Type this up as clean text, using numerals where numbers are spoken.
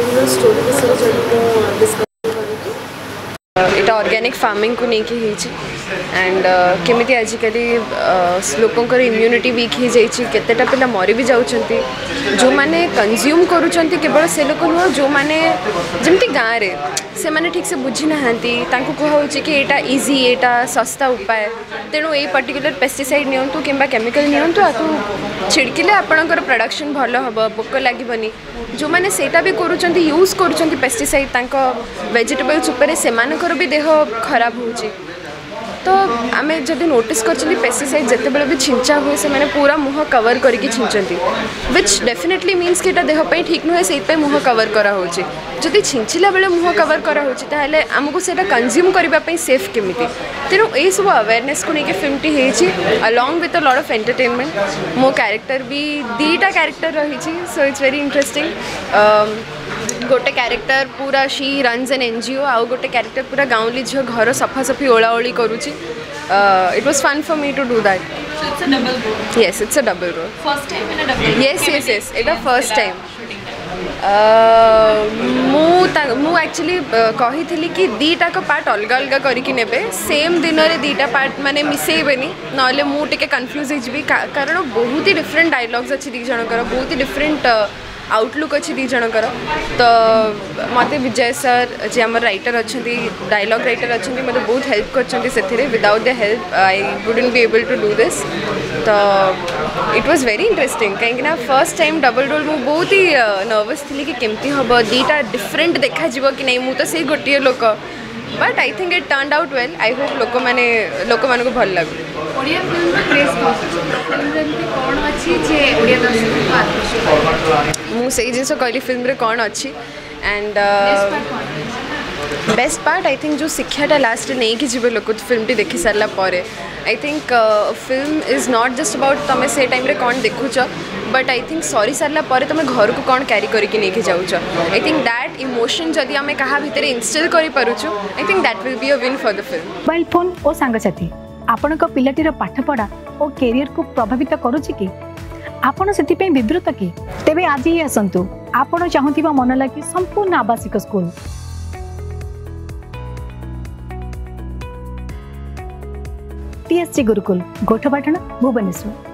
Film story विषय discuss एटा organic farming को लेकिन एंड केमी आजिकल लोकर इम्यूनिटी वीक हो जाए केतेटा पिला मरी भी जाउछंती जो माने कंज्यूम करूछंती केवल से लोक नुह जो माने जमती गाँव रे से माने ठीक से बुझी नहांती तांको कहउची कि एटा इजी एटा सस्ता उपाय तेणु ये पर्टिकुलर पेस्टिसाइड नियंतु किंबा केमिकल नियंतु आकु छिड़किले आपनकर प्रोडक्शन भल हबो पोक लागिबनी जो माने सेटा भी करूछंती यूज करूछंती पेस्टिसाइड तांको वेजिटेबल्स ऊपर से मानकर भी देह खराब होउची तो आम जब नोटिस कर पेस्टिसाइड जितेबाला भी छिंचा हुए से मैंने पूरा मुँह कवर करके छिंचती व्हिच डेफिनेटली मीन्स कि यहाँ देहपाई ठीक नुहे से मुँह कवर कराऊ जदि छिंचिला बेले मुँह कवर कराऊे आमको से कंज्यूम करने सेफ केमी तेणु यही सब अवेयरनेस को लेकिन फिल्म टी होती along with a lot of entertainment मो कैरेक्टर भी दीटा कैरेक्टर रही सो इट्स वेरी इंटरेस्टिंग गोटे कैरेक्टर पूरा शी रन्स एन एनजीओ आउ गोटे कैरेक्टर पूरा गाँवली झील घर सफासफी ओलाओली करुची it was fun for me to do that so it's a double role yes it's a double role first time in a double yes yes yes it a first time मु actually कही कि दीटा को part अलग अलग करके नेबे same दिन रे दीटा पार्ट माने मिसेबेनी नले मु टिके कंफ्यूज होइबी कारण बहुत ही डिफरेंट डायलॉग्स अछि दी जनकर बहुत ही डिफरेंट आउटलुक अच्छी दी जनकर तो मते विजय सर जी आम राइटर अच्छा डायलॉग राइटर अच्छा मत बहुत हेल्प कर without the help I wouldn't be able to do this तो इट वाज वेरी इंटरेस्टिंग कहीं फर्स्ट टाइम डबल रोल मुझे बहुत ही नर्वस थी कि केमती हम दीटा डिफरेंट देखा कि नहीं मुझे से गोटे लोक but I think it turned out well I hope लोक भल लगे मुझे जिनस कहली फिल्म रे कौन अच्छी and best part I think जो शिक्षाटा लास्ट नहीं कि जीव लोक फिल्म टी देखी सारा पर I think film is not just about तुम से टाइम रे कौन देखुच बट आई थिंक सरी सारा पर तुम घर को कौन क्यारि करके जाऊँ आई थिंक दैट इमोशन जदि आम क्या भितर इनस्टल करूँ I think that will be a win for the film mobile phone और सांगसाथी आपण पाटीर पाठपढ़ा और कैरियर को प्रभावित करुच्ची कि आपण से विव्रत कि तेरे आज ही आसतु आपण चाहूबा मन लगे संपूर्ण आवासिक स्कूल टीएसजी गुरुकुल गोठपाटना भुवनेश्वर।